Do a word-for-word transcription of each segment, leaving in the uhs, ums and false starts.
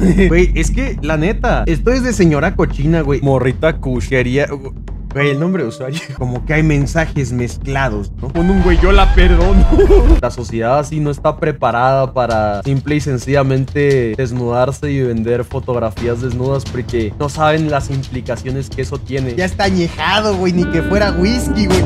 Güey, es que, la neta, esto es de señora cochina, güey. Morrita cuchería. Güey, el nombre de usuario. Como que hay mensajes mezclados, ¿no? Con un güey, yo la perdono. La sociedad así no está preparada para simple y sencillamente desnudarse y vender fotografías desnudas porque no saben las implicaciones que eso tiene. Ya está añejado, güey, ni que fuera whisky, güey.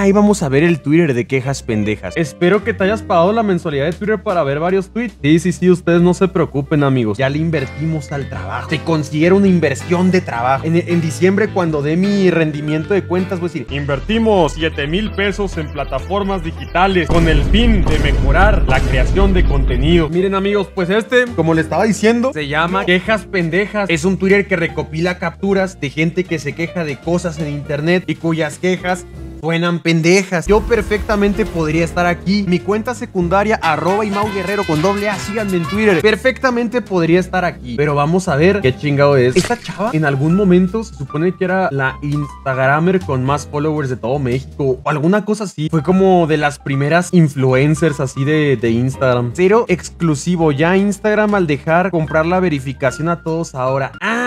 Ahí vamos a ver el Twitter de quejas pendejas. Espero que te hayas pagado la mensualidad de Twitter para ver varios tweets. Sí, sí, sí, ustedes no se preocupen, amigos. Ya le invertimos al trabajo. Se considera una inversión de trabajo. En, en diciembre, cuando dé mi rendimiento de cuentas, voy a decir: invertimos siete mil pesos en plataformas digitales con el fin de mejorar la creación de contenido. Miren, amigos, pues este, como les estaba diciendo, se llama Quejas Pendejas. Es un Twitter que recopila capturas de gente que se queja de cosas en internet y cuyas quejas suenan pendejas. Yo perfectamente podría estar aquí. Mi cuenta secundaria, arroba y MaauGuerrero con doble A, síganme en Twitter. Perfectamente podría estar aquí. Pero vamos a ver qué chingado es. Esta chava en algún momento se supone que era la Instagramer con más followers de todo México o alguna cosa así. Fue como de las primeras influencers así de, de Instagram. Cero exclusivo. Ya Instagram al dejar comprar la verificación a todos ahora. ¡Ah!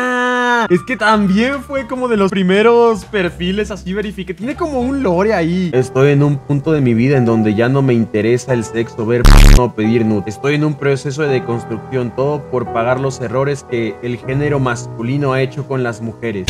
Es que también fue como de los primeros perfiles así verifique. Tiene como un lore ahí. Estoy en un punto de mi vida en donde ya no me interesa el sexo, ver no pedir nude. Estoy en un proceso de deconstrucción, todo por pagar los errores que el género masculino ha hecho con las mujeres.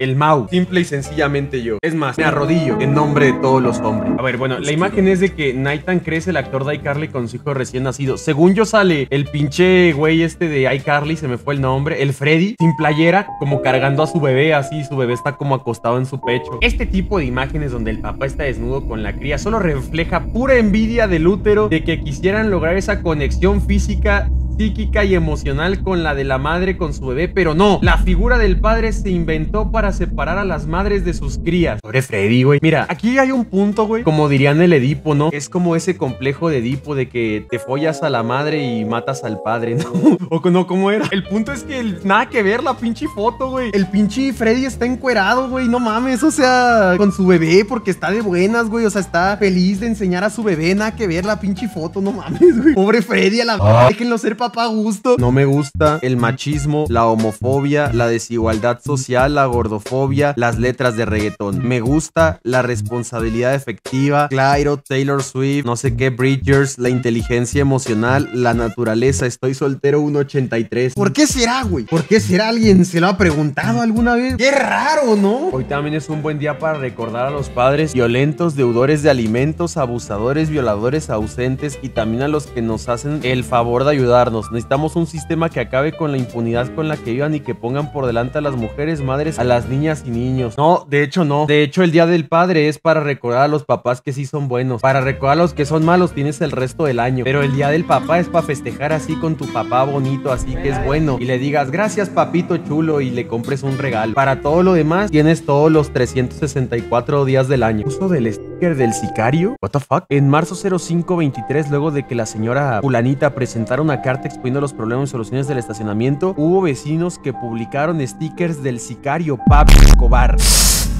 El Mau, simple y sencillamente yo. Es más, me arrodillo en nombre de todos los hombres. A ver, bueno, la imagen es de que Nathan crece, el actor de iCarly, con su hijo recién nacido. Según yo sale el pinche güey este de iCarly, se me fue el nombre, el Freddy, sin playera, como cargando a su bebé así, su bebé está como acostado en su pecho. Este tipo de imágenes donde el papá está desnudo con la cría solo refleja pura envidia del útero de que quisieran lograr esa conexión física, psíquica y emocional con la de la madre con su bebé, pero no, la figura del padre se inventó para separar a las madres de sus crías. Pobre Freddy, güey. Mira, aquí hay un punto, güey, como dirían el Edipo, ¿no? Es como ese complejo de Edipo de que te follas a la madre y matas al padre, ¿no? O no, ¿cómo era? El punto es que el, nada que ver la pinche foto, güey. El pinche Freddy está encuerado, güey, no mames, o sea, con su bebé porque está de buenas, güey, o sea, está feliz de enseñar a su bebé, nada que ver la pinche foto, no mames, güey. Pobre Freddy, a la ah. Déjenlo ser papá. Papá gusto. No me gusta el machismo, la homofobia, la desigualdad social, la gordofobia, las letras de reggaetón. Me gusta la responsabilidad efectiva, Clairo, Taylor Swift, no sé qué, Bridgers, la inteligencia emocional, la naturaleza. Estoy soltero uno ochenta y tres. ¿Por qué será, güey? ¿Por qué será? ¿Alguien se lo ha preguntado alguna vez? ¡Qué raro!, ¿no? Hoy también es un buen día para recordar a los padres violentos, deudores de alimentos, abusadores, violadores, ausentes y también a los que nos hacen el favor de ayudarnos. Necesitamos un sistema que acabe con la impunidad con la que vivan y que pongan por delante a las mujeres, madres, a las niñas y niños. No, de hecho no. De hecho, el Día del Padre es para recordar a los papás que sí son buenos. Para recordar a los que son malos tienes el resto del año. Pero el Día del Papá es para festejar así con tu papá bonito, así que es bueno. Y le digas, gracias papito chulo, y le compres un regalo. Para todo lo demás, tienes todos los trescientos sesenta y cuatro días del año. Uso del sticker del sicario. What the fuck? En marzo cero cinco veintitrés, luego de que la señora fulanita presentara una carta exponiendo los problemas y soluciones del estacionamiento, hubo vecinos que publicaron stickers del sicario Pablo Escobar.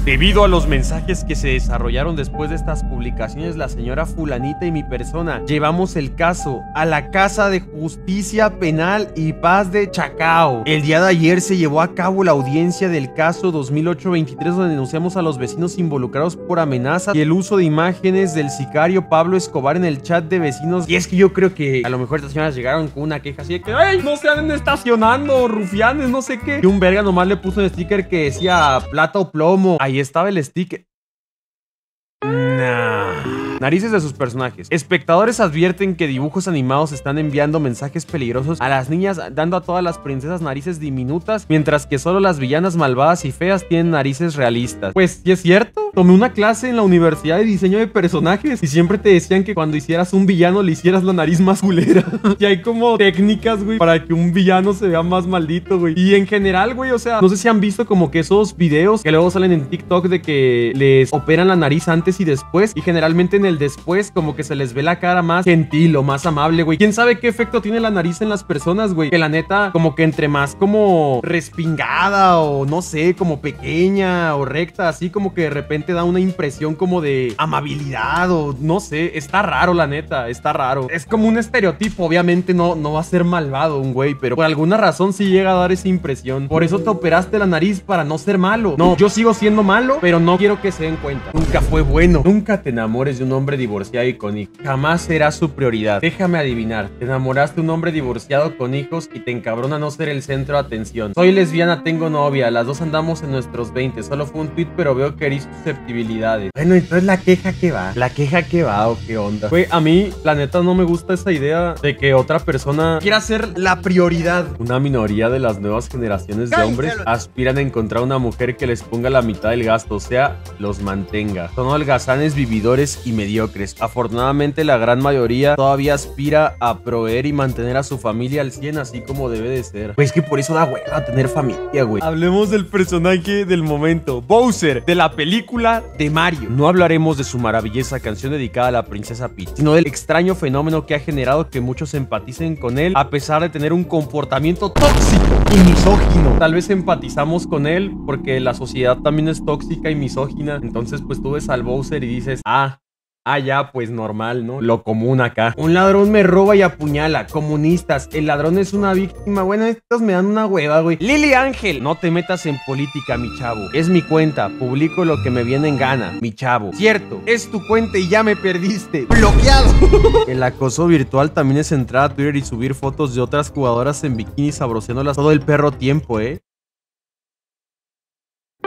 Debido a los mensajes que se desarrollaron después de estas publicaciones, la señora fulanita y mi persona llevamos el caso a la Casa de Justicia Penal y Paz de Chacao. El día de ayer se llevó a cabo la audiencia del caso dos mil ocho veintitrés, donde denunciamos a los vecinos involucrados por amenazas y el uso de imágenes del sicario Pablo Escobar en el chat de vecinos. Y es que yo creo que a lo mejor estas señoras llegaron con una queja así de que ¡ay, no se anden estacionando, rufianes, no sé qué! Y un verga nomás le puso un sticker que decía plata o plomo. Ahí estaba el sticker. Nah. Narices de sus personajes. Espectadores advierten que dibujos animados están enviando mensajes peligrosos a las niñas, dando a todas las princesas narices diminutas, mientras que solo las villanas malvadas y feas tienen narices realistas. Pues, ¿sí es cierto? Tomé una clase en la universidad de diseño de personajes y siempre te decían que cuando hicieras un villano le hicieras la nariz más culera. Y hay como técnicas, güey, para que un villano se vea más maldito, güey. Y en general, güey, o sea, no sé si han visto como que esos videos que luego salen en TikTok de que les operan la nariz antes y después, y generalmente en el después como que se les ve la cara más gentil o más amable, güey. ¿Quién sabe qué efecto tiene la nariz en las personas, güey? Que la neta, como que entre más como respingada o no sé, como pequeña o recta, así como que de repente te da una impresión como de amabilidad o no sé. Está raro, la neta, está raro. Es como un estereotipo, obviamente no, no va a ser malvado un güey, pero por alguna razón sí llega a dar esa impresión. Por eso te operaste la nariz, para no ser malo. No, yo sigo siendo malo, pero no quiero que se den cuenta. Nunca fue bueno. Nunca te enamores de un hombre divorciado y con hijos. Jamás será su prioridad. Déjame adivinar. Te enamoraste de un hombre divorciado con hijos y te encabrona no ser el centro de atención. Soy lesbiana, tengo novia. Las dos andamos en nuestros veinte. Solo fue un tweet, pero veo que eres susceptibilidades. Bueno, entonces la queja que va. La queja que va o qué onda. Güey, a mí, la neta, no me gusta esa idea de que otra persona quiera ser la prioridad. Una minoría de las nuevas generaciones de hombres aspiran a encontrar una mujer que les ponga la mitad del gasto, o sea, los mantenga. Son holgazanes, vividores y mediocres. Afortunadamente, la gran mayoría todavía aspira a proveer y mantener a su familia al cien, así como debe de ser. Pues que por eso da hueva tener familia, güey. Hablemos del personaje del momento, Bowser, de la película de Mario. No hablaremos de su maravillosa canción dedicada a la princesa Peach, sino del extraño fenómeno que ha generado que muchos empaticen con él, a pesar de tener un comportamiento tóxico y misógino. Tal vez empatizamos con él porque la sociedad también es tóxica y misógina. Entonces pues tú ves al Bowser y dices, ah, ah, ya, pues normal, ¿no? Lo común acá. Un ladrón me roba y apuñala. Comunistas. El ladrón es una víctima. Bueno, estos me dan una hueva, güey. Lili Ángel. No te metas en política, mi chavo. Es mi cuenta. Publico lo que me viene en gana, mi chavo. Cierto. Es tu cuenta y ya me perdiste. Bloqueado. El acoso virtual también es entrar a Twitter y subir fotos de otras jugadoras en bikini sabroseándolas todo el perro tiempo, ¿eh?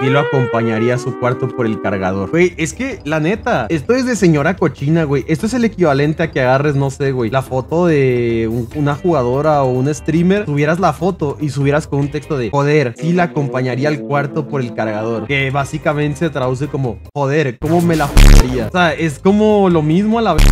Y lo acompañaría a su cuarto por el cargador. Güey, es que, la neta, esto es de señora cochina, güey. Esto es el equivalente a que agarres, no sé, güey, la foto de un, una jugadora o un streamer, subieras la foto y subieras con un texto de, joder, sí la acompañaría al cuarto por el cargador, que básicamente se traduce como, joder, ¿cómo me la jodería? O sea, es como lo mismo a la vez.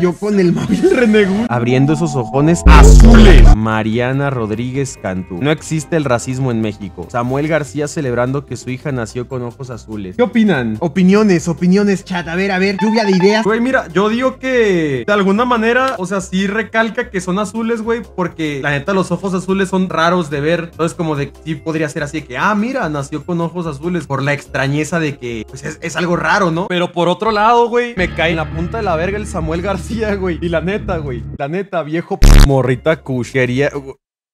Yo con el móvil renegón. Abriendo esos ojones azules. Mariana Rodríguez Cantú. No existe el racismo en México. Samuel García celebrando que su hija nació con ojos azules. ¿Qué opinan? Opiniones, opiniones, chat. A ver, a ver, lluvia de ideas. Güey, mira, yo digo que de alguna manera, o sea, sí recalca que son azules, güey, porque la neta los ojos azules son raros de ver. Entonces como de sí podría ser así de que, ah, mira, nació con ojos azules, por la extrañeza de que pues es, es algo raro, ¿no? Pero por otro lado, güey, me cae en la punta de la verga el Samuel García, güey. Y la neta, güey, la neta, viejo p... morrita cuchería.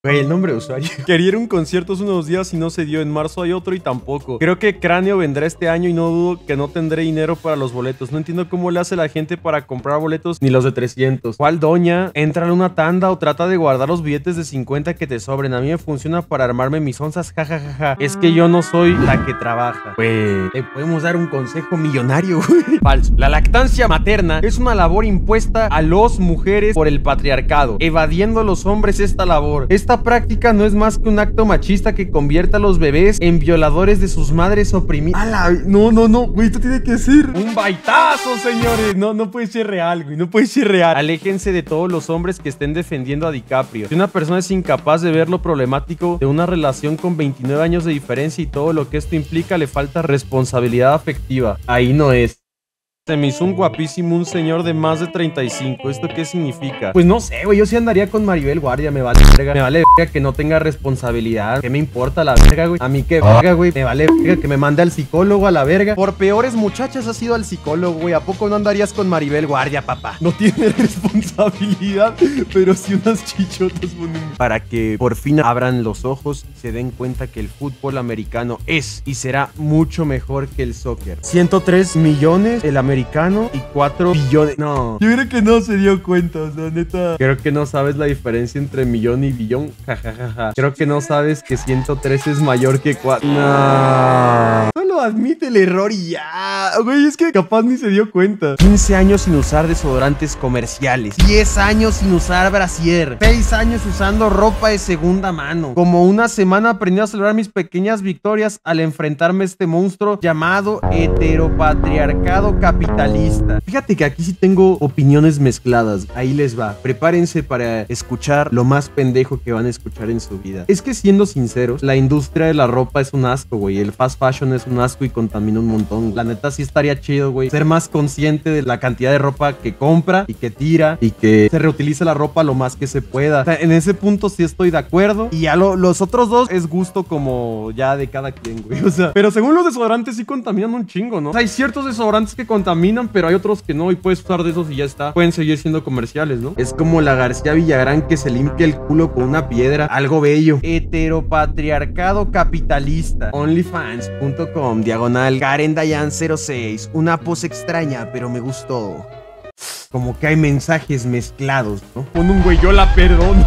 Güey, el nombre de usuario. Quería ir a un concierto hace unos días y no se dio. En marzo hay otro y tampoco. Creo que Cráneo vendrá este año y no dudo que no tendré dinero para los boletos. No entiendo cómo le hace la gente para comprar boletos, ni los de trescientos. ¿Cuál doña? Entra en una tanda o trata de guardar los billetes de cincuenta que te sobren. A mí me funciona para armarme mis onzas, jajajaja. Ja, ja, ja. Es que yo no soy la que trabaja. Güey, le podemos dar un consejo millonario, güey. Falso. La lactancia materna es una labor impuesta a las mujeres por el patriarcado, evadiendo a los hombres esta labor. Esta Esta práctica no es más que un acto machista que convierte a los bebés en violadores de sus madres oprimidas. ¡Ala! No, no, no, güey, esto tiene que ser un baitazo, señores. No, no puede ser real, güey, no puede ser real. Aléjense de todos los hombres que estén defendiendo a DiCaprio. Si una persona es incapaz de ver lo problemático de una relación con veintinueve años de diferencia y todo lo que esto implica, le falta responsabilidad afectiva. Ahí no es. Se me hizo un guapísimo un señor de más de treinta y cinco. ¿Esto qué significa? Pues no sé, güey. Yo sí andaría con Maribel Guardia. Me vale verga. Me vale verga que no tenga responsabilidad. ¿Qué me importa la verga, güey? A mí qué verga, güey. Me vale verga que me mande al psicólogo a la verga. Por peores muchachas has ido al psicólogo, güey. ¿A poco no andarías con Maribel Guardia, papá? No tiene responsabilidad, pero sí unas chichotas bonitas. Para que por fin abran los ojos y se den cuenta que el fútbol americano es y será mucho mejor que el soccer. ciento tres millones el americano. Americano y cuatro billones. No. Yo creo que no se dio cuenta, o sea, neta. Creo que no sabes la diferencia entre millón y billón. Jajajaja. Ja, ja. Creo que no sabes que ciento tres es mayor que cuatro. No. Solo admite el error y ya. Güey, es que capaz ni se dio cuenta. quince años sin usar desodorantes comerciales. diez años sin usar brasier. seis años usando ropa de segunda mano. Como una semana aprendí a celebrar mis pequeñas victorias al enfrentarme a este monstruo llamado heteropatriarcado capitalista. Capitalista. Fíjate que aquí sí tengo opiniones mezcladas. Ahí les va. Prepárense para escuchar lo más pendejo que van a escuchar en su vida. Es que siendo sinceros, la industria de la ropa es un asco, güey. El fast fashion es un asco. asco y contamina un montón. La neta sí estaría chido, güey, ser más consciente de la cantidad de ropa que compra y que tira y que se reutilice la ropa lo más que se pueda. O sea, en ese punto sí estoy de acuerdo. Y ya lo, los otros dos es gusto como ya de cada quien, güey. O sea, pero según los desodorantes sí contaminan un chingo, ¿no? O sea, hay ciertos desodorantes que contaminan, pero hay otros que no y puedes usar de esos y ya está. Pueden seguir siendo comerciales, ¿no? Es como la García Villagrán que se limpia el culo con una piedra. Algo bello. Heteropatriarcado capitalista. OnlyFans punto com diagonal Karen Dayan cero seis. Una pose extraña, pero me gustó. Como que hay mensajes mezclados, ¿no? Pon un güey, yo la perdono.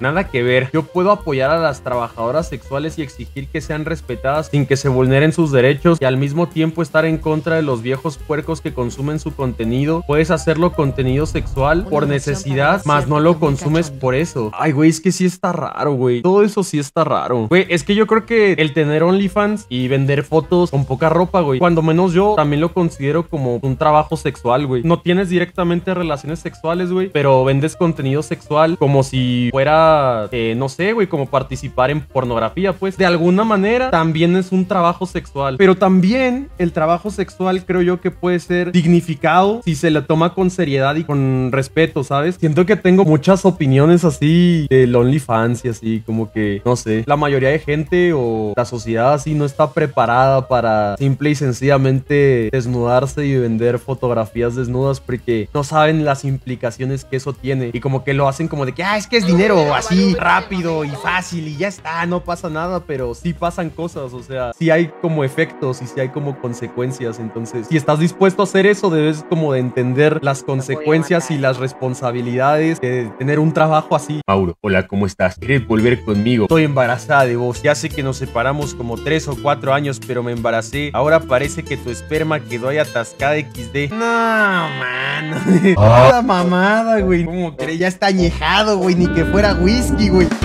Nada que ver. Yo puedo apoyar a las trabajadoras sexuales y exigir que sean respetadas sin que se vulneren sus derechos y al mismo tiempo estar en contra de los viejos puercos que consumen su contenido. Puedes hacerlo contenido sexual por necesidad, más no lo consumes por eso. Ay, güey, es que sí está raro, güey. Todo eso sí está raro. Güey, es que yo creo que el tener OnlyFans y vender fotos con poca ropa, güey, cuando menos yo también lo considero como un trabajo sexual, güey. No tienes directamente relaciones sexuales, güey, pero vendes contenido sexual como si fuera eh, no sé, güey, como participar en pornografía, pues, de alguna manera también es un trabajo sexual, pero también el trabajo sexual creo yo que puede ser dignificado si se le toma con seriedad y con respeto, ¿sabes? Siento que tengo muchas opiniones así del OnlyFans y así, como que, no sé, la mayoría de gente o la sociedad así no está preparada para simple y sencillamente desnudarse y vender fotografías desnudas porque no saben las implicaciones que eso tiene y como que lo hacen como de que, ah, es que es dinero así rápido y fácil y ya está, no pasa nada, pero sí pasan cosas, o sea, sí hay como efectos y sí hay como consecuencias, entonces si estás dispuesto a hacer eso, debes como de entender las consecuencias y las responsabilidades de tener un trabajo así. Mauro, hola, ¿cómo estás? ¿Quieres volver conmigo? Estoy embarazada de vos, ya sé que nos separamos como tres o cuatro años, pero me embaracé, ahora parece que tu esperma quedó ahí atascada equis de. No, man. Toda mamada, güey. ¿Cómo crees? Ya está añejado, güey. Ni que fuera whisky, güey.